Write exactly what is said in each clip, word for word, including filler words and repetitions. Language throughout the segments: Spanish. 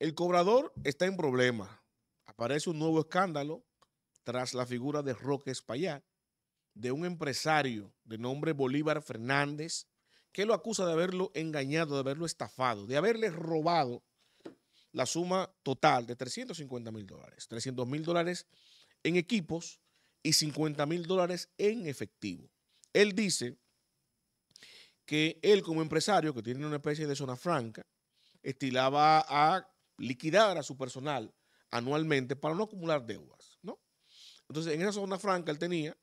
El cobrador está en problema. Aparece un nuevo escándalo tras la figura de Roque Espaillat, de un empresario de nombre Bolívar Fernández, que lo acusa de haberlo engañado, de haberlo estafado, de haberle robado la suma total de trescientos cincuenta mil dólares, trescientos mil dólares en equipos y cincuenta mil dólares en efectivo. Él dice que él, como empresario que tiene una especie de zona franca, estilaba a liquidar a su personal anualmente para no acumular deudas, ¿no? Entonces, en esa zona franca él tenía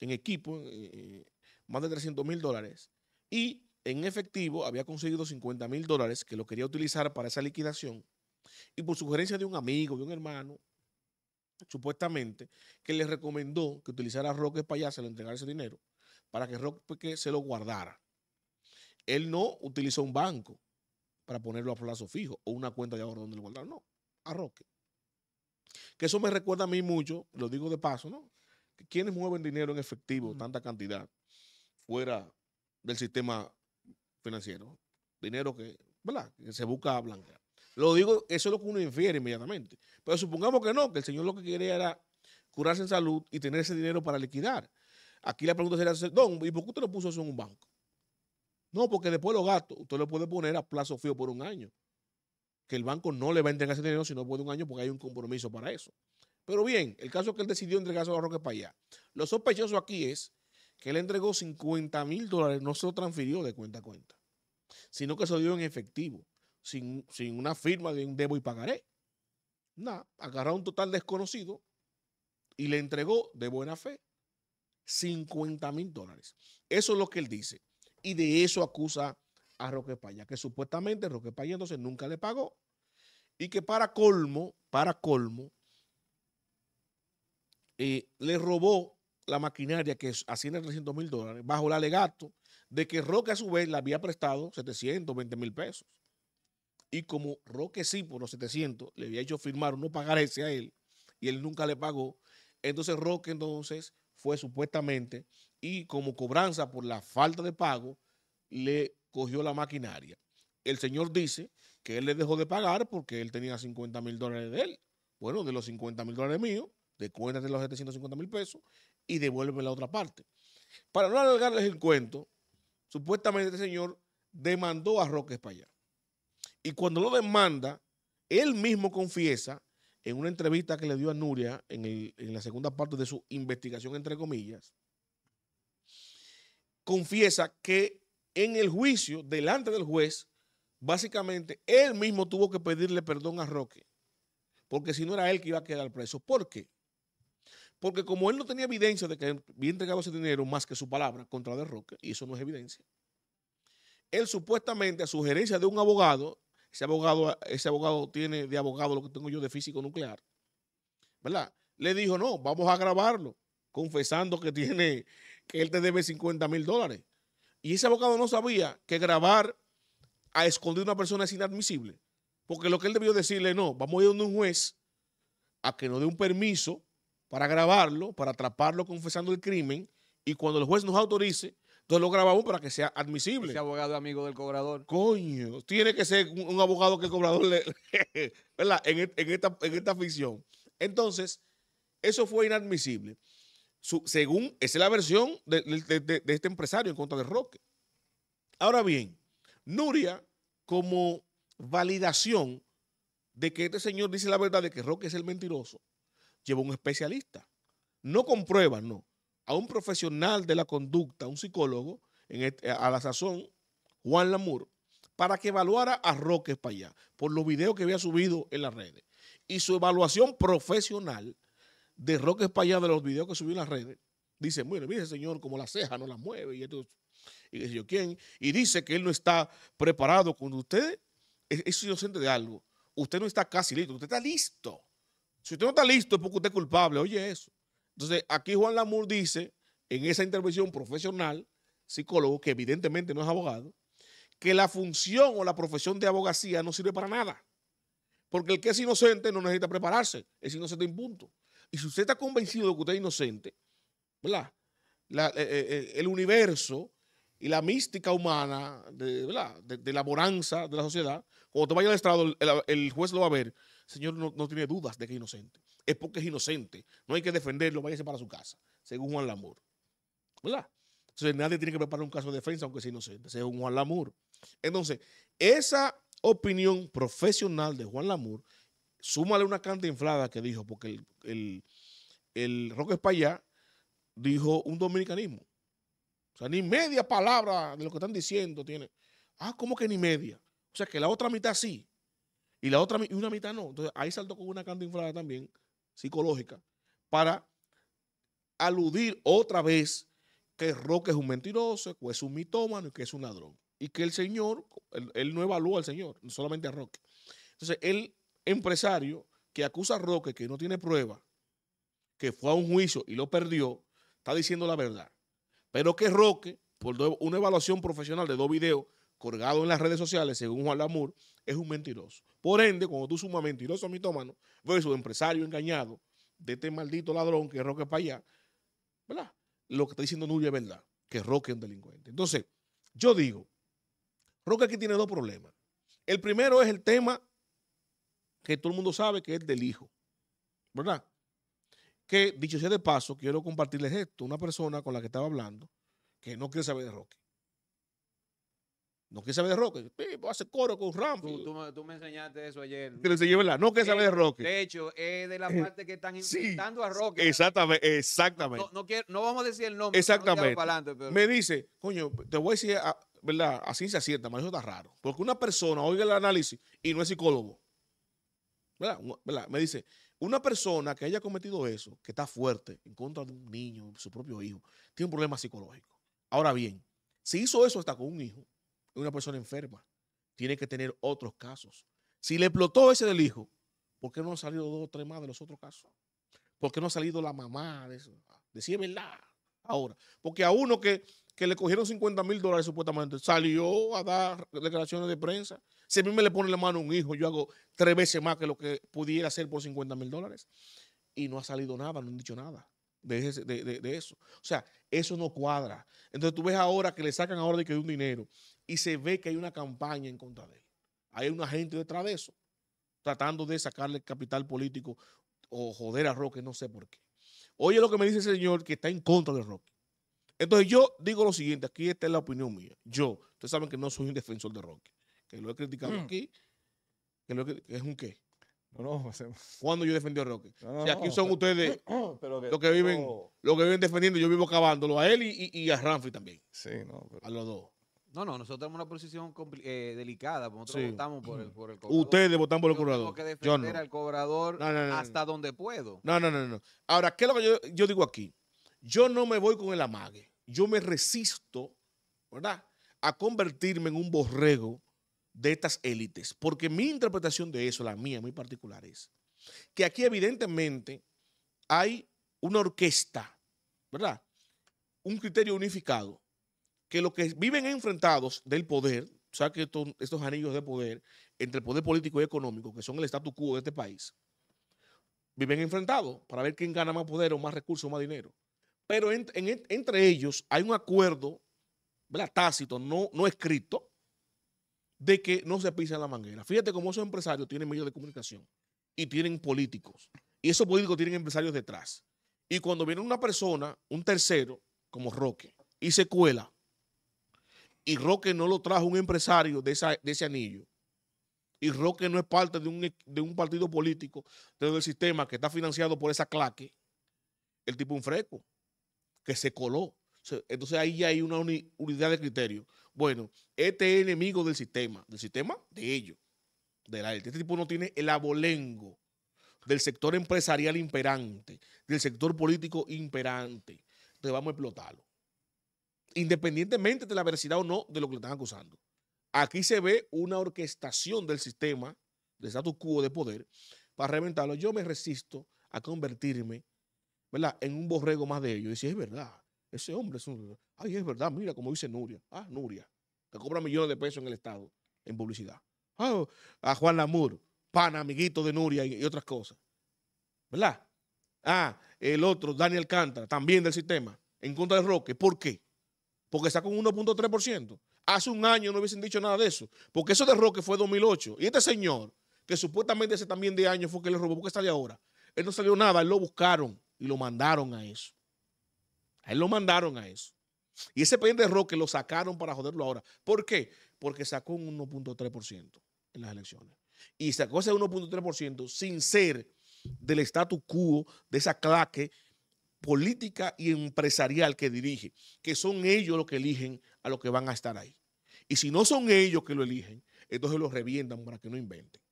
en equipo eh, más de trescientos mil dólares y en efectivo había conseguido cincuenta mil dólares que lo quería utilizar para esa liquidación, y por sugerencia de un amigo, de un hermano, supuestamente, que le recomendó que utilizara a Roque Espaillat, se le entregara ese dinero para que Roque se lo guardara. Él no utilizó un banco para ponerlo a plazo fijo o una cuenta de ahorro donde lo guardaron, no, a Roque. Que eso me recuerda a mí mucho, lo digo de paso, ¿no? Que quienes mueven dinero en efectivo, mm. tanta cantidad, fuera del sistema financiero, dinero que, ¿verdad?, que se busca blanquear. Lo digo, eso es lo que uno infiere inmediatamente. Pero supongamos que no, que el señor lo que quería era curarse en salud y tener ese dinero para liquidar. Aquí la pregunta sería, don, ¿y por qué usted lo puso eso en un banco? No, porque después los gastos usted lo puede poner a plazo fijo por un año. Que el banco no le va a entregar ese dinero si no puede un año, porque hay un compromiso para eso. Pero bien, el caso es que él decidió entregarse a Roque Espaillat. Lo sospechoso aquí es que él entregó cincuenta mil dólares, no se lo transfirió de cuenta a cuenta, sino que se lo dio en efectivo, sin, sin una firma de un debo y pagaré. Nada, agarró a un total desconocido y le entregó de buena fe cincuenta mil dólares. Eso es lo que él dice. Y de eso acusa a Roque Espaillat, que supuestamente Roque Espaillat entonces nunca le pagó, y que para colmo, para colmo, eh, le robó la maquinaria que asciende a trescientos mil dólares, bajo el alegato de que Roque a su vez le había prestado setecientos veinte mil pesos. Y como Roque sí por los setecientos le había hecho firmar unos pagarés a él y él nunca le pagó, entonces Roque entonces fue supuestamente y como cobranza por la falta de pago le cogió la maquinaria. El señor dice que él le dejó de pagar porque él tenía cincuenta mil dólares de él. Bueno, de los cincuenta mil dólares míos, de cuentas de los setecientos cincuenta mil pesos y devuelve la otra parte. Para no alargarles el cuento, supuestamente este señor demandó a Roque Espaillat. Y cuando lo demanda, él mismo confiesa en una entrevista que le dio a Nuria en, el, en la segunda parte de su investigación, entre comillas, confiesa que en el juicio, delante del juez, básicamente él mismo tuvo que pedirle perdón a Roque, porque si no era él que iba a quedar preso. ¿Por qué? Porque como él no tenía evidencia de que había entregado ese dinero más que su palabra contra la de Roque, y eso no es evidencia, él supuestamente, a sugerencia de un abogado, ese abogado, ese abogado tiene de abogado lo que tengo yo de físico nuclear, ¿verdad?, le dijo, no, vamos a grabarlo, confesando que tiene, que él te debe cincuenta mil dólares. Y ese abogado no sabía que grabar a esconder a una persona es inadmisible, porque lo que él debió decirle, no, vamos a ir donde un juez a que nos dé un permiso para grabarlo, para atraparlo confesando el crimen, y cuando el juez nos autorice, entonces lo grabamos para que sea admisible. Ese abogado amigo del cobrador. Coño, tiene que ser un, un abogado que el cobrador le... ¿verdad? En, en, esta, en esta ficción. Entonces, eso fue inadmisible. Su, según, esa es la versión de, de, de, de este empresario en contra de Roque. Ahora bien, Nuria, como validación de que este señor dice la verdad, de que Roque es el mentiroso, lleva a un especialista, no con pruebas, no, a un profesional de la conducta, un psicólogo, en este, a la sazón, Juan Lamour, para que evaluara a Roque Espaillat por los videos que había subido en las redes. Y su evaluación profesional de Roque Espaillat, de los videos que subió en las redes, dice, bueno, mire señor, como la ceja no la mueve, y esto, y dice yo, ¿quién? Y dice que él no está preparado. Cuando usted es, es inocente de algo, usted no está casi listo, usted está listo. Si usted no está listo es porque usted es culpable, oye eso. Entonces, aquí Juan Lamour dice, en esa intervención profesional, psicólogo, que evidentemente no es abogado, que la función o la profesión de abogacía no sirve para nada. Porque el que es inocente no necesita prepararse, es inocente en punto. Y si usted está convencido de que usted es inocente, ¿verdad?, La, eh, eh, el universo y la mística humana de, de, de la bonanza de la sociedad, cuando te vaya al estrado, el, el juez lo va a ver. El señor no, no tiene dudas de que es inocente. Es porque es inocente. No hay que defenderlo, váyase para su casa, según Juan Lamour. ¿Verdad? Entonces nadie tiene que preparar un caso de defensa aunque sea inocente, según Juan Lamour. Entonces, esa opinión profesional de Juan Lamour, súmale una canta inflada que dijo, porque el, el, el Roque Espaillat dijo un dominicanismo. O sea, ni media palabra de lo que están diciendo tiene. Ah, ¿cómo que ni media? O sea, que la otra mitad sí. Y la otra y una mitad no. Entonces, ahí saltó con una canta inflada también, psicológica, para aludir otra vez que Roque es un mentiroso, que es un mitómano y que es un ladrón. Y que el señor, él, él no evalúa al señor, solamente a Roque. Entonces, el empresario que acusa a Roque que no tiene prueba, que fue a un juicio y lo perdió, está diciendo la verdad. Pero que Roque, por una evaluación profesional de dos videos colgados en las redes sociales, según Juan Lamour, es un mentiroso. Por ende, cuando tú sumas mentiroso a mitómano versus empresario engañado de este maldito ladrón que es Roque Espaillat, ¿verdad? Lo que está diciendo Nuria es verdad, que Roque es un delincuente. Entonces, yo digo, Roque aquí tiene dos problemas. El primero es el tema que todo el mundo sabe que es del hijo, ¿verdad? Que, dicho sea de paso, quiero compartirles esto. Una persona con la que estaba hablando que no quiere saber de Roque. No quiere saber de Roque. Hace coro con Ramfi. Tú, tú, tú me enseñaste eso ayer. Te lo enseñé, ¿verdad? No quiere saber de Roque. De hecho, es de la parte que están inventando sí, a Roque. Exactamente. exactamente. No, no, quiero, no vamos a decir el nombre. Exactamente. No para adelante, pero... Me dice, coño, te voy a decir, a, ¿verdad? A ciencia cierta, pero eso está raro. Porque una persona oiga el análisis y no es psicólogo. ¿Verdad? ¿Verdad? Me dice, una persona que haya cometido eso, que está fuerte, en contra de un niño, su propio hijo, tiene un problema psicológico. Ahora bien, si hizo eso hasta con un hijo, una persona enferma, tiene que tener otros casos. Si le explotó ese del hijo, ¿por qué no han salido dos o tres más de los otros casos? ¿Por qué no ha salido la mamá de eso? Decía verdad. Ahora, porque a uno que, que le cogieron cincuenta mil dólares supuestamente, salió a dar declaraciones de prensa. Si a mí me le pone la mano a un hijo, yo hago tres veces más que lo que pudiera hacer por cincuenta mil dólares. Y no ha salido nada, no han dicho nada de, ese, de, de, de eso. O sea, eso no cuadra. Entonces tú ves ahora que le sacan ahora de que de un dinero y se ve que hay una campaña en contra de él. Hay una gente detrás de eso, tratando de sacarle capital político o joder a Roque, no sé por qué. Oye lo que me dice el señor que está en contra de Roque. Entonces yo digo lo siguiente, aquí esta es la opinión mía. Yo, ustedes saben que no soy un defensor de Roque, que lo he criticado mm. aquí, que, lo he, que es un qué. No, no, cuando yo defendí a Roque. No, no, si aquí son no, ustedes no, pero que, los, que viven, no. los que viven defendiendo, yo vivo cavándolo a él y, y, y a Ramfi también. Sí, no, pero... A los dos. No, no, nosotros tenemos una posición eh, delicada. Nosotros sí. votamos por el, por el cobrador. Ustedes votan por el cobrador. Yo tengo que defender yo no. al cobrador no, no, no, hasta no, no. donde puedo. No, no, no, no. Ahora, ¿qué es lo que yo, yo digo aquí? Yo no me voy con el amague. Yo me resisto, ¿verdad?, a convertirme en un borrego de estas élites. Porque mi interpretación de eso, la mía, muy particular, es que aquí evidentemente hay una orquesta, ¿verdad?, un criterio unificado, que los que viven enfrentados del poder, o sea, que estos, estos anillos de poder, entre el poder político y económico, que son el statu quo de este país, viven enfrentados para ver quién gana más poder o más recursos o más dinero. Pero en, en, entre ellos hay un acuerdo, ¿verdad?, tácito, no, no escrito, de que no se pisa en la manguera. Fíjate cómo esos empresarios tienen medios de comunicación y tienen políticos. Y esos políticos tienen empresarios detrás. Y cuando viene una persona, un tercero, como Roque, y se cuela, y Roque no lo trajo un empresario de, esa, de ese anillo, y Roque no es parte de un, de un partido político dentro del sistema que está financiado por esa claque, el tipo un fresco, que se coló. Entonces ahí ya hay una unidad de criterio. Bueno, este es enemigo del sistema, del sistema de ellos, de la élite. Este tipo no tiene el abolengo del sector empresarial imperante, del sector político imperante. Entonces vamos a explotarlo, independientemente de la veracidad o no de lo que le están acusando. Aquí se ve una orquestación del sistema, del status quo de poder, para reventarlo. Yo me resisto a convertirme, ¿verdad?, en un borrego más de ellos. Y decir, es verdad, ese hombre es un... Ay, es verdad, mira, como dice Nuria. Ah, Nuria, que cobra millones de pesos en el Estado, en publicidad. Ah, a Juan Lamour, pana, amiguito de Nuria y, y otras cosas. ¿Verdad? Ah, el otro, Danny Alcántara, también del sistema, en contra de Roque. ¿Por qué? porque sacó un uno punto tres por ciento. Hace un año no hubiesen dicho nada de eso, porque eso de Roque fue dos mil ocho. Y este señor, que supuestamente hace también de años fue que le robó, porque salió ahora. Él no salió nada, él lo buscaron y lo mandaron a eso. A él lo mandaron a eso. Y ese pendiente de Roque lo sacaron para joderlo ahora. ¿Por qué? Porque sacó un uno punto tres por ciento en las elecciones. Y sacó ese uno punto tres por ciento sin ser del status quo, de esa claque política y empresarial que dirige, que son ellos los que eligen a los que van a estar ahí. Y si no son ellos que lo eligen, entonces los revientan para que no inventen.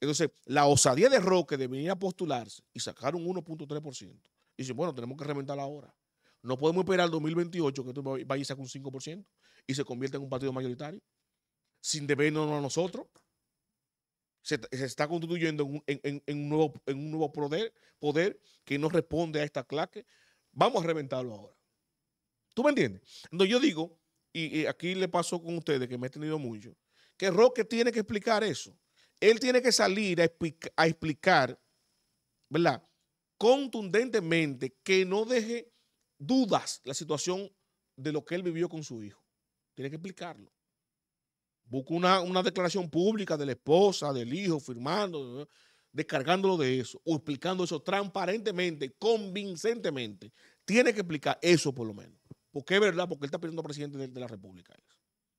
Entonces, la osadía de Roque de venir a postularse y sacar un uno punto tres por ciento. Y dice, bueno, tenemos que reventarla ahora. No podemos esperar al dos mil veintiocho que tú vayas a sacar un cinco por ciento y se convierta en un partido mayoritario, sin debernos a nosotros. Se, se está constituyendo en un, en, en un nuevo, en un nuevo poder, poder que no responde a esta claque. Vamos a reventarlo ahora. ¿Tú me entiendes? Entonces yo digo, y, y aquí le pasó con ustedes, que me he tenido mucho, que Roque tiene que explicar eso. Él tiene que salir a, explica, a explicar, ¿verdad?, contundentemente, que no deje dudas la situación de lo que él vivió con su hijo. Tiene que explicarlo. Busca una, una declaración pública de la esposa, del hijo, firmando, descargándolo de eso, o explicando eso transparentemente, convincentemente. Tiene que explicar eso por lo menos. Porque es verdad, porque él está pidiendo presidente de, de la República.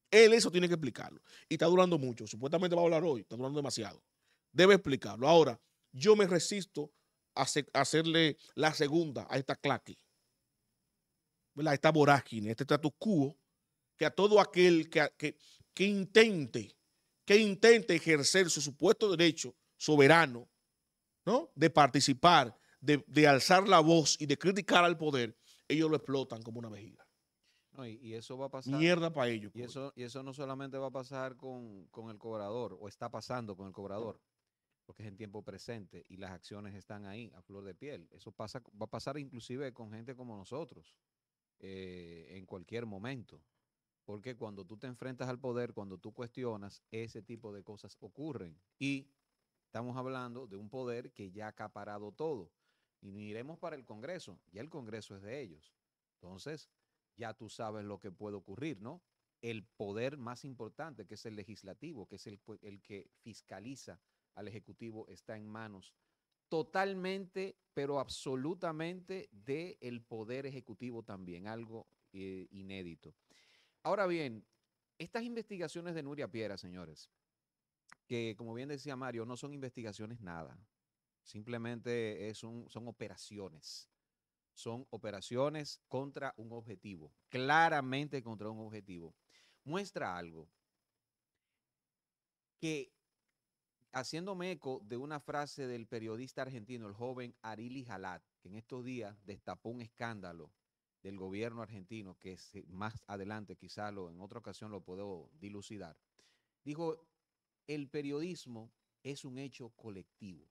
Él eso tiene que explicarlo. Y está durando mucho. Supuestamente va a hablar hoy, está durando demasiado. Debe explicarlo. Ahora, yo me resisto a, se, a hacerle la segunda a esta claque, ¿verdad?, esta vorágine, este status quo, que a todo aquel que... que que intente, que intente ejercer su supuesto derecho soberano, ¿no?, de participar, de, de alzar la voz y de criticar al poder, ellos lo explotan como una vejiga. No, y, y eso va a pasar. Mierda para ellos. Y eso, y eso no solamente va a pasar con, con el cobrador, o está pasando con el cobrador, porque es en tiempo presente y las acciones están ahí, a flor de piel. Eso pasa, va a pasar inclusive con gente como nosotros, eh, en cualquier momento. Porque cuando tú te enfrentas al poder, cuando tú cuestionas, ese tipo de cosas ocurren. Y estamos hablando de un poder que ya ha acaparado todo. Y miremos para el Congreso. Ya el Congreso es de ellos. Entonces, ya tú sabes lo que puede ocurrir, ¿no? El poder más importante, que es el legislativo, que es el, el que fiscaliza al Ejecutivo, está en manos totalmente, pero absolutamente, del poder ejecutivo también. Algo eh, inédito. Ahora bien, estas investigaciones de Nuria Piera, señores, que como bien decía Mario, no son investigaciones nada, simplemente es un, son operaciones, son operaciones contra un objetivo, claramente contra un objetivo. Muestra algo que, haciéndome eco de una frase del periodista argentino, el joven Ari Lijalad, que en estos días destapó un escándalo del gobierno argentino, que se, más adelante quizá lo, en otra ocasión lo puedo dilucidar, dijo: el periodismo es un hecho colectivo.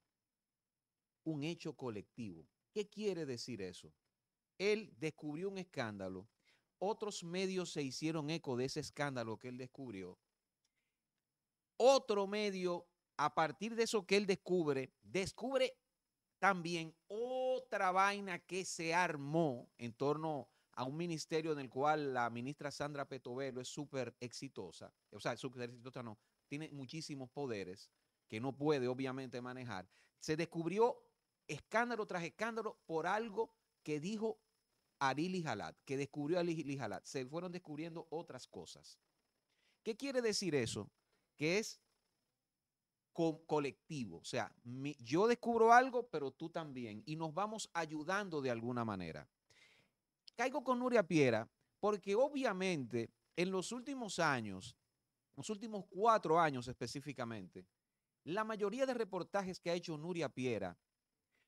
Un hecho colectivo. ¿Qué quiere decir eso? Él descubrió un escándalo, otros medios se hicieron eco de ese escándalo que él descubrió, otro medio, a partir de eso que él descubre, descubre también otra vaina que se armó en torno a un ministerio en el cual la ministra Sandra Petobelo es súper exitosa. O sea, súper exitosa no, tiene muchísimos poderes que no puede obviamente manejar. Se descubrió escándalo tras escándalo por algo que dijo Ari Lijalad, que descubrió Ari Lijalad. Se fueron descubriendo otras cosas. ¿Qué quiere decir eso? Que es Co colectivo, o sea, mi, yo descubro algo, pero tú también, y nos vamos ayudando de alguna manera. Caigo con Nuria Piera porque obviamente en los últimos años, los últimos cuatro años específicamente, la mayoría de reportajes que ha hecho Nuria Piera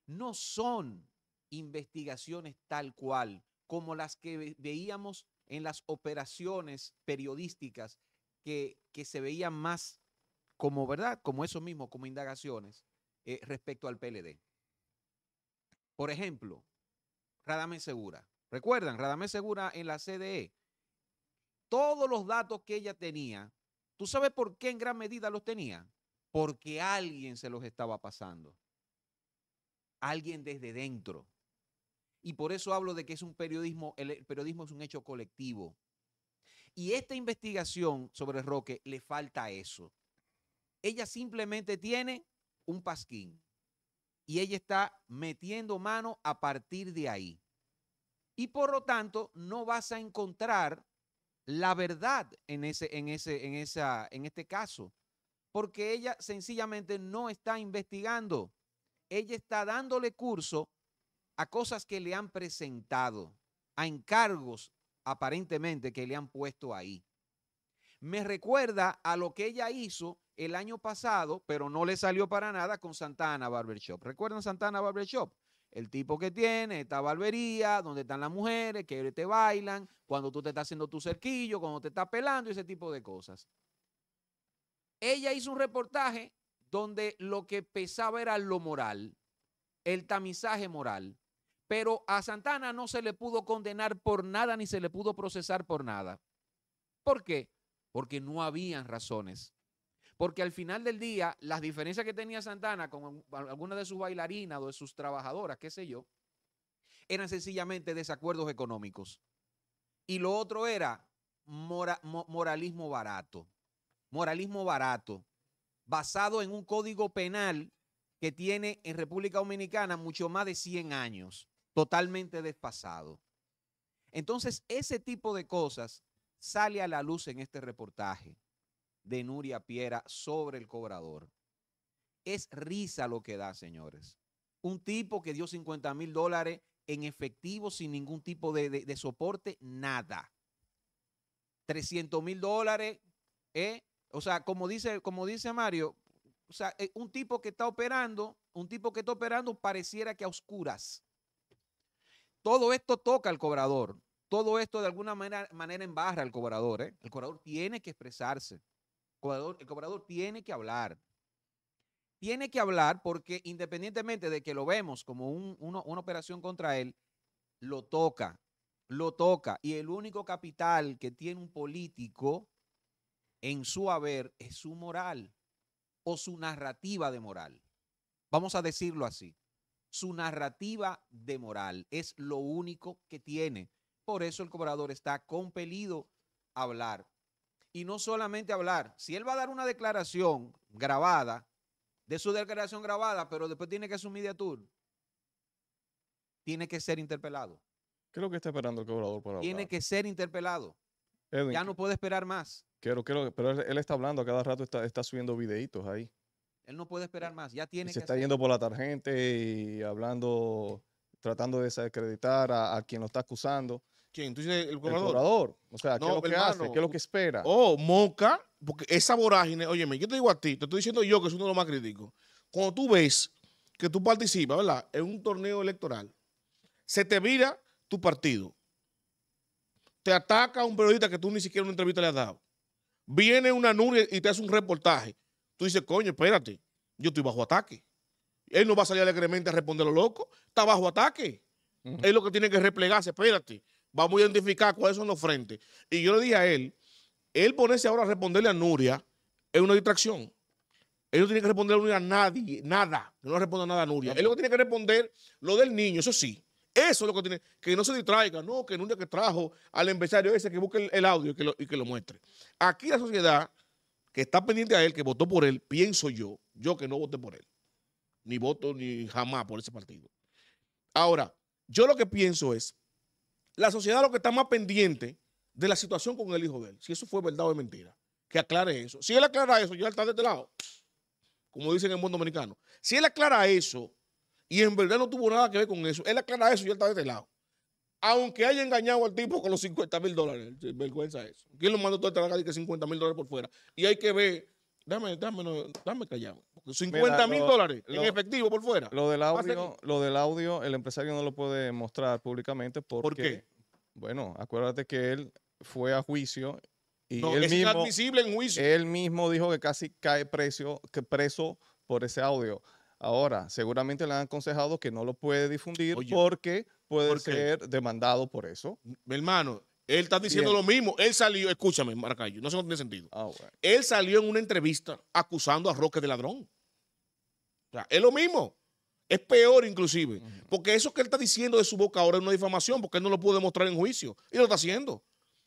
no son investigaciones tal cual como las que ve veíamos en las operaciones periodísticas que, que se veían más como, ¿verdad?, como eso mismo, como indagaciones eh, respecto al P L D. Por ejemplo, Radamés Segura. ¿Recuerdan? Radamés Segura en la C D E. Todos los datos que ella tenía, ¿tú sabes por qué en gran medida los tenía? Porque alguien se los estaba pasando. Alguien desde dentro. Y por eso hablo de que es un periodismo, el periodismo es un hecho colectivo. Y esta investigación sobre Roque le falta eso. Ella simplemente tiene un pasquín y ella está metiendo mano a partir de ahí. Y por lo tanto no vas a encontrar la verdad en, ese, en, ese, en, esa, en este caso, porque ella sencillamente no está investigando. Ella está dándole curso a cosas que le han presentado, a encargos aparentemente que le han puesto ahí. Me recuerda a lo que ella hizo el año pasado, pero no le salió para nada con Santa Ana Barbershop. ¿Recuerdan Santa Ana Barbershop? El tipo que tiene esta barbería, donde están las mujeres, que te bailan, cuando tú te estás haciendo tu cerquillo, cuando te estás pelando, ese tipo de cosas. Ella hizo un reportaje donde lo que pesaba era lo moral, el tamizaje moral. Pero a Santa Ana no se le pudo condenar por nada ni se le pudo procesar por nada. ¿Por qué? Porque no habían razones. Porque al final del día, las diferencias que tenía Santa Ana con algunas de sus bailarinas o de sus trabajadoras, qué sé yo, eran sencillamente desacuerdos económicos. Y lo otro era mora, mo, moralismo barato. Moralismo barato, basado en un código penal que tiene en República Dominicana mucho más de cien años. Totalmente desfasado. Entonces, ese tipo de cosas sale a la luz en este reportaje de Nuria Piera sobre el cobrador. Es risa lo que da, señores. Un tipo que dio cincuenta mil dólares en efectivo sin ningún tipo de, de, de soporte, nada. trescientos mil dólares, ¿eh? O sea, como dice, como dice Mario, o sea, un tipo que está operando, un tipo que está operando pareciera que a oscuras. Todo esto toca al cobrador. Todo esto de alguna manera, manera embarra al cobrador. ¿eh? El cobrador tiene que expresarse. El cobrador, el cobrador tiene que hablar. Tiene que hablar porque independientemente de que lo vemos como un, uno, una operación contra él, lo toca, lo toca. Y el único capital que tiene un político en su haber es su moral o su narrativa de moral. Vamos a decirlo así. Su narrativa de moral es lo único que tiene. Por eso el cobrador está compelido a hablar. Y no solamente hablar. Si él va a dar una declaración grabada, de su declaración grabada, pero después tiene que asumir de tour, tiene que ser interpelado. ¿Qué es lo que está esperando el cobrador para hablar? Tiene que ser interpelado. Edwin, ya no puede esperar más. Quiero, quiero, pero él está hablando, a cada rato está, está subiendo videitos ahí. Él no puede esperar más, ya tiene que... Se está yendo por la tarjeta y hablando, tratando de desacreditar a, a quien lo está acusando. ¿Quién? ¿Tú dices el cobrador? El cobrador. O sea, ¿qué es lo que hace? ¿Qué es lo que espera? Oh, moca, porque esa vorágine, óyeme, yo te digo a ti, te estoy diciendo yo que soy uno de los más críticos. Cuando tú ves que tú participas, ¿verdad?, en un torneo electoral, se te vira tu partido. Te ataca un periodista que tú ni siquiera una entrevista le has dado. Viene una Nuria y te hace un reportaje. Tú dices, coño, espérate, yo estoy bajo ataque. Él no va a salir alegremente a responder lo loco. Está bajo ataque. Uh-huh. Él lo que tiene que replegarse, espérate. Vamos a identificar cuáles son los frentes. Y yo le dije a él, él ponerse ahora a responderle a Nuria es una distracción. Él no tiene que responderle a Nuria a nadie, nada. Él no responde nada a Nuria. Uh-huh. Él lo que tiene que responder, lo del niño, eso sí. Eso es lo que tiene, que no se distraiga, no, que Nuria que trajo al empresario ese, que busque el, el audio y que, lo, y que lo muestre. Aquí la sociedad que está pendiente a él, que votó por él, pienso yo, yo que no voté por él, ni voto ni jamás por ese partido. Ahora, yo lo que pienso es, la sociedad lo que está más pendiente de la situación con el hijo de él, si eso fue verdad o es mentira, que aclare eso. Si él aclara eso, ya está de este lado, como dicen en el mundo dominicano. Si él aclara eso, y en verdad no tuvo nada que ver con eso, él aclara eso y él está de este lado. Aunque haya engañado al tipo con los cincuenta mil dólares. Vergüenza eso. ¿Quién lo mandó todo este trabajo y que cincuenta mil dólares por fuera? Y hay que ver, dame, dame, no, dame callado. cincuenta mil dólares en lo, efectivo por fuera. Lo del, audio, lo del audio, el empresario no lo puede mostrar públicamente porque... ¿Por qué? Bueno, acuérdate que él fue a juicio y no, él es mismo, inadmisible en juicio. Él mismo dijo que casi cae preso, que preso por ese audio. Ahora, seguramente le han aconsejado que no lo puede difundir. Oye, porque puede ¿por ser demandado por eso. Mi hermano, él está diciendo bien lo mismo. Él salió, escúchame, Maracayo, no sé no tiene sentido. Oh, bueno. Él salió en una entrevista acusando a Roque de ladrón. O sea, es lo mismo. Es peor inclusive, porque eso que él está diciendo de su boca ahora es una difamación, porque él no lo pudo demostrar en juicio y lo está haciendo.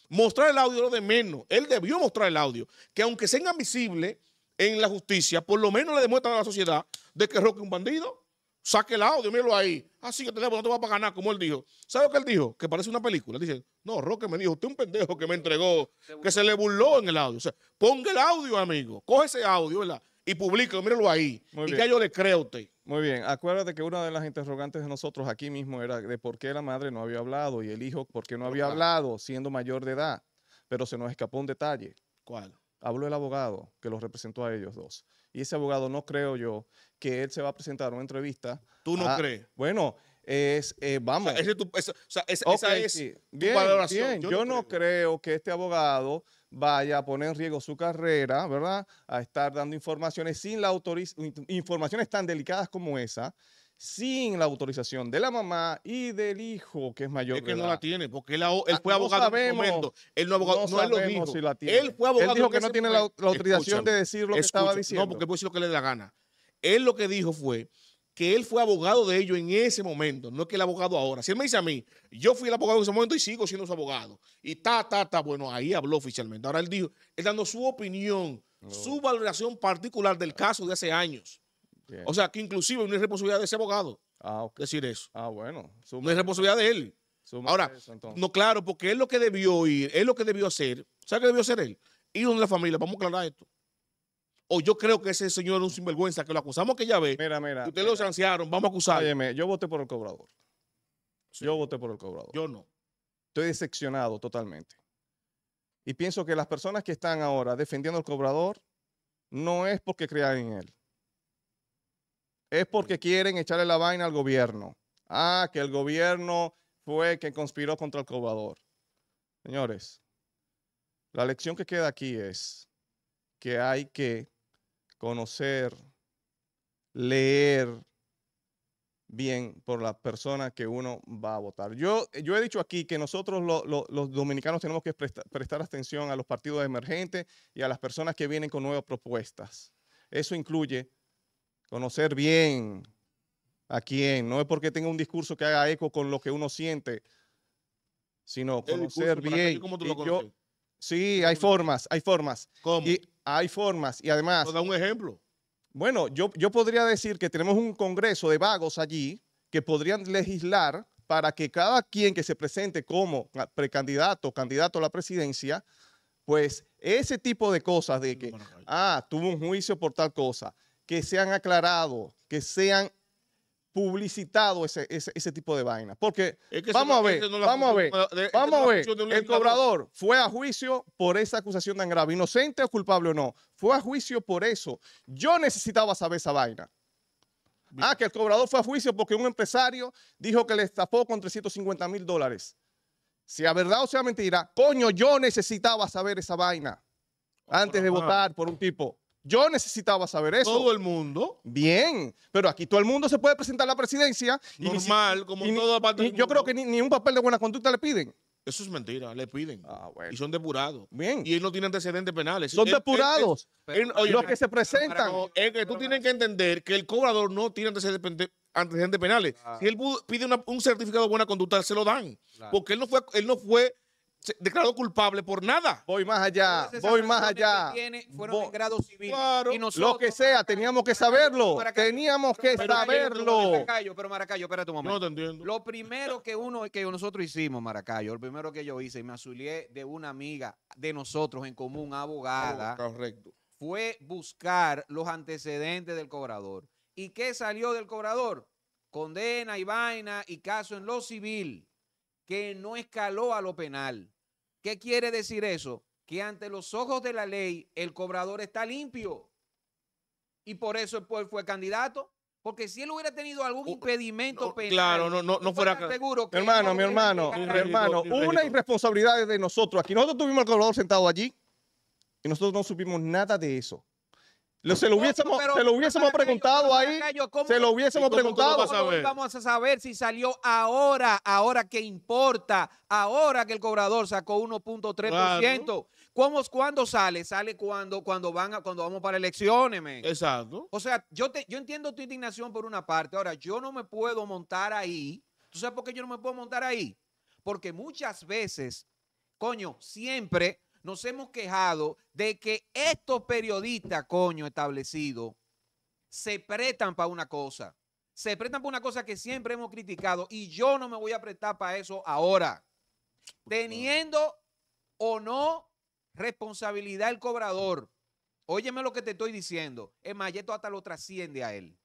Mostrar el audio es lo de menos. Él debió mostrar el audio, que aunque sea invisible en la justicia, por lo menos le demuestran a la sociedad de que Roque es un bandido. Saque el audio, míralo ahí. Así que el teléfono no te va a pagar nada, como él dijo. ¿Sabe lo que él dijo? Que parece una película. Dice, no, Roque me dijo, usted es un pendejo que me entregó, que se le burló en el audio. O sea, ponga el audio, amigo. Coge ese audio, ¿verdad? Y público, míralo ahí. Muy y bien. Ya yo le creo a usted. Muy bien. Acuérdate que una de las interrogantes de nosotros aquí mismo era de por qué la madre no había hablado y el hijo por qué no había hablado siendo mayor de edad. Pero se nos escapó un detalle. ¿Cuál? Habló el abogado que los representó a ellos dos. Y ese abogado no creo yo que él se va a presentar a una entrevista. ¿Tú no a, crees? Bueno, es, eh, vamos. O sea, es tu, esa, o sea, es, okay, esa es sí. bien, tu valoración. Bien. Yo, yo no, no creo. creo que este abogado vaya a poner en riesgo su carrera, ¿verdad? A estar dando informaciones sin la autorización, informaciones tan delicadas como esa, sin la autorización de la mamá y del hijo, que es mayor. Es que no la tiene, porque él, él fue ah, abogado no sabemos, en un momento. Él no, abogado, no, no sabemos él lo dijo. Si la tiene. Él fue abogado. Él dijo que no tiene la, la autorización de decir lo que escucha, estaba diciendo. No, porque puede decir lo que le da la gana. Él lo que dijo fue que él fue abogado de ellos en ese momento, no es que el abogado ahora. Si él me dice a mí, yo fui el abogado en ese momento y sigo siendo su abogado. Y ta, ta, ta, bueno, ahí habló oficialmente. Ahora él dijo, él dando su opinión, oh. su valoración particular del caso de hace años. Bien. O sea, que inclusive no hay responsabilidad de ese abogado. Ah, okay. Decir eso. Ah, bueno. Súmate. No hay responsabilidad de él. Súmate ahora, eso, no, claro, porque él lo que debió ir, él lo que debió hacer, ¿sabe qué debió hacer él? Ir donde la familia, vamos a aclarar esto. O yo creo que ese señor es un sinvergüenza, que lo acusamos que ya ve. Mira, mira. Ustedes lo sancionaron, vamos a acusar. Óyeme, yo voté por el cobrador. Sí. Yo voté por el cobrador. Yo no. Estoy decepcionado totalmente. Y pienso que las personas que están ahora defendiendo al cobrador no es porque crean en él. Es porque quieren echarle la vaina al gobierno. Ah, que el gobierno fue que conspiró contra el cobrador. Señores, la lección que queda aquí es que hay que conocer, leer bien por la persona que uno va a votar. Yo, yo he dicho aquí que nosotros lo, lo, los dominicanos tenemos que presta, prestar atención a los partidos emergentes y a las personas que vienen con nuevas propuestas. Eso incluye conocer bien a quién. No es porque tenga un discurso que haga eco con lo que uno siente, sino conocer bien. ¿Cómo tú lo conoces? Sí, hay formas, hay formas. ¿Cómo? Y hay formas y además... ¿Da un ejemplo? Bueno, yo, yo podría decir que tenemos un congreso de vagos allí que podrían legislar para que cada quien que se presente como precandidato, candidato a la presidencia, pues ese tipo de cosas de que, ah, tuvo un juicio por tal cosa, que sean aclarados, que sean publicitados ese, ese, ese tipo de vaina. Porque es que vamos, no, a ver, no vamos a ver, de, de, vamos a ver, el cobrador fue a juicio por esa acusación tan grave, inocente o culpable o no, fue a juicio por eso. Yo necesitaba saber esa vaina. Bien. Ah, que el cobrador fue a juicio porque un empresario dijo que le estafó con trescientos cincuenta mil dólares. Sea verdad o sea mentira, coño, yo necesitaba saber esa vaina antes de votar por un tipo. Yo necesitaba saber eso. Todo el mundo. Bien, pero aquí todo el mundo se puede presentar a la presidencia. Normal, y si, como en toda parte del mundo. Yo creo que ni, ni un papel de buena conducta le piden. Eso es mentira, le piden. Ah, bueno. Y son depurados. Bien. Y él no tiene antecedentes penales. Son él, depurados. Él, él, él, oye, los que se presentan. No, es que tú tienes que entender que el cobrador no tiene antecedentes, antecedentes penales. Claro. Si él pide una, un certificado de buena conducta, se lo dan. Claro. Porque él no fue... Él no fue declarado culpable por nada. Voy más allá, voy más allá. Tiene, fueron Bo en grado civil. Claro. Y nosotros, lo que sea, teníamos que saberlo. Maracayo, teníamos que pero saberlo. Maracayo, pero Maracayo, espérate un momento. No te entiendo. Lo primero que, uno, que nosotros hicimos, Maracayo, lo primero que yo hice, y me azulié de una amiga de nosotros en común, abogada, correcto, fue buscar los antecedentes del cobrador. ¿Y qué salió del cobrador? Condena y vaina y caso en lo civil que no escaló a lo penal. ¿Qué quiere decir eso? Que ante los ojos de la ley, el cobrador está limpio. Y por eso el pueblo fue candidato. Porque si él hubiera tenido algún impedimento uh, no, penal... Claro, no, no, no fuera... Seguro que mi hermano, mi hermano, mi hermano, una irresponsabilidad de nosotros aquí. Nosotros tuvimos al cobrador sentado allí y nosotros no supimos nada de eso. Se lo hubiésemos, pero, se lo hubiésemos pero, preguntado pero, ahí, ¿cómo? Se lo hubiésemos preguntado. Lo vamos, a vamos a saber si salió ahora, ahora que importa, ahora que el cobrador sacó uno punto tres por ciento. Claro. ¿Cómo, ¿Cuándo sale? Sale cuando, cuando, van a, cuando vamos para elecciones, men. Exacto. O sea, yo, te, yo entiendo tu indignación por una parte. Ahora, yo no me puedo montar ahí. ¿Tú sabes por qué yo no me puedo montar ahí? Porque muchas veces, coño, siempre nos hemos quejado de que estos periodistas, coño, establecidos, se prestan para una cosa. Se prestan para una cosa que siempre hemos criticado y yo no me voy a prestar para eso ahora. Teniendo o no responsabilidad el cobrador. Óyeme lo que te estoy diciendo. Es más, ya esto hasta lo trasciende a él.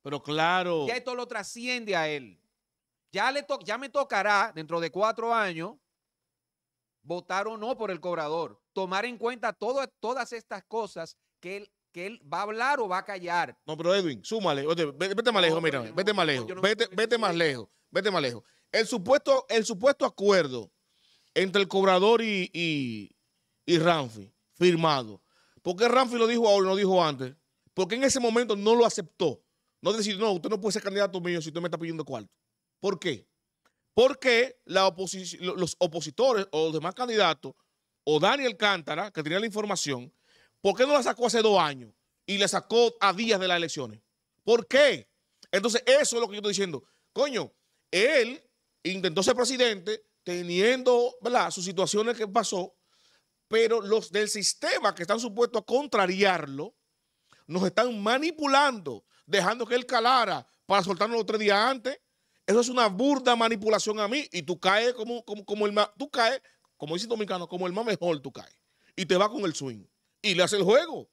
Pero claro. Ya esto lo trasciende a él. Ya, le to ya me tocará dentro de cuatro años votar o no por el cobrador. Tomar en cuenta todo, todas estas cosas que él, que él va a hablar o va a callar. No, pero Edwin, súmale. Vete, vete más lejos, no, mira. No, vete más lejos. No, no vete, vete más lejos. Vete más lejos. El supuesto, el supuesto acuerdo entre el cobrador y... y Y Ramfi, firmado. ¿Por qué Ramfi lo dijo ahora y no lo dijo antes? Porque en ese momento no lo aceptó. No decidió, no, usted no puede ser candidato mío si usted me está pidiendo cuarto. ¿Por qué? Porque la oposic- los opositores o los demás candidatos, o Danny Alcántara, que tenía la información, ¿por qué no la sacó hace dos años y la sacó a días de las elecciones? ¿Por qué? Entonces, eso es lo que yo estoy diciendo. Coño, él intentó ser presidente teniendo, ¿verdad?, sus situaciones que pasó. Pero los del sistema que están supuestos a contrariarlo nos están manipulando, dejando que él calara para soltarnos los tres días antes. Eso es una burda manipulación a mí. Y tú caes como, como, como el más, tú caes, como dice el dominicano, como el más mejor tú caes. Y te va con el swing. Y le hace el juego.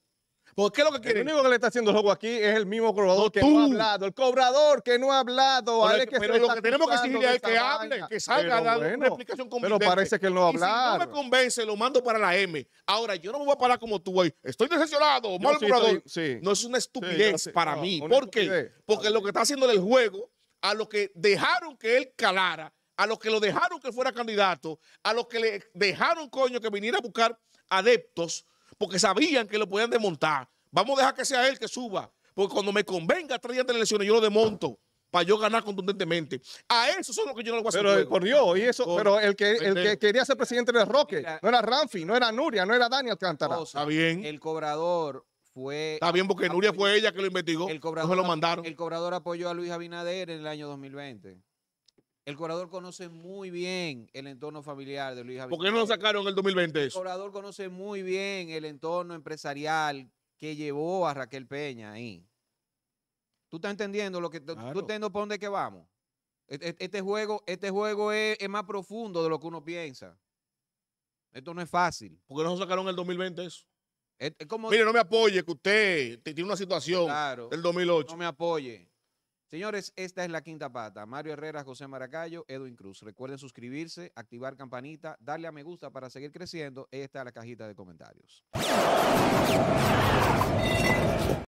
Porque es lo que quiere. El único que le está haciendo el juego aquí es el mismo cobrador no, que tú. no ha hablado. El cobrador que no ha hablado. Pero, es que pero lo que tenemos que decirle es que hable, que salga a dar bueno, una explicación convincente. Pero parece que él no va a hablar. Si no me convence, lo mando para la M. Ahora, yo no me voy a parar como tú ahí. Estoy decepcionado, mal sí, cobrador. Estoy, sí. No es una estupidez sí, para no, mí. ¿Por qué? Porque lo que está haciéndole el juego a los que dejaron que él calara, a los que lo dejaron que fuera candidato, a los que le dejaron, coño, que viniera a buscar adeptos, porque sabían que lo podían desmontar. Vamos a dejar que sea él que suba, porque cuando me convenga tres días de elecciones yo lo desmonto para yo ganar contundentemente. A eso son los que yo no lo voy a hacer. Pero por Dios, y eso, pero el que, el que quería ser presidente de Roque, mira, no era Ramfi, no era Nuria, no era Danny Alcántara. O sea, está bien. El cobrador fue... Está bien, porque Nuria fue ella que lo investigó. El cobrador, no se lo mandaron. El cobrador apoyó a Luis Abinader en el año dos mil veinte. El cobrador conoce muy bien el entorno familiar de Luis Abinader. ¿Por qué no lo sacaron en el dos mil veinte? El cobrador conoce muy bien el entorno empresarial que llevó a Raquel Peña ahí. ¿Tú estás entendiendo lo que claro. tú entiendes por dónde que vamos? Este juego, este juego es, es más profundo de lo que uno piensa. Esto no es fácil. ¿Por qué no lo sacaron en el dos mil veinte eso? Es, es como... Mire, no me apoye, que usted tiene una situación claro, del dos mil ocho. No me apoye. Señores, esta es La Quinta Pata. Mario Herrera, José Maracayo, Edwin Cruz. Recuerden suscribirse, activar campanita, darle a me gusta para seguir creciendo. Esta es la cajita de comentarios.